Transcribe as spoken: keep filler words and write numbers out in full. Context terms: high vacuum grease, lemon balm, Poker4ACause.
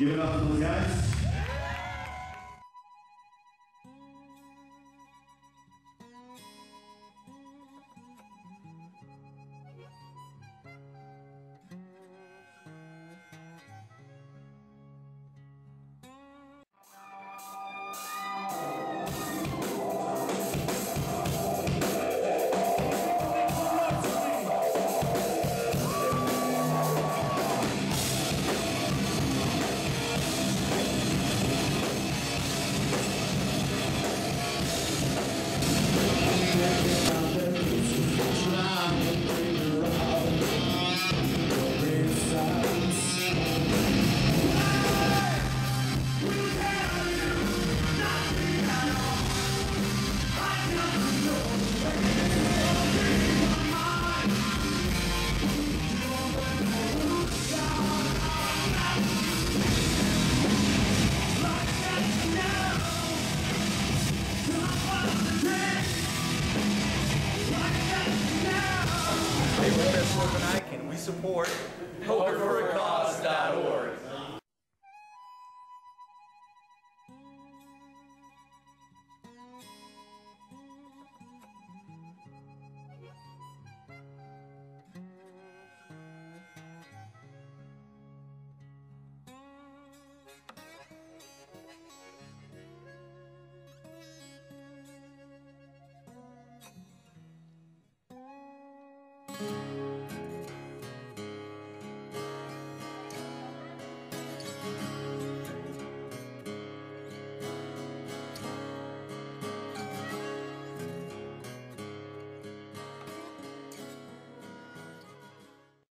Give it up for those guys. More than I can. We support Poker for a Cause.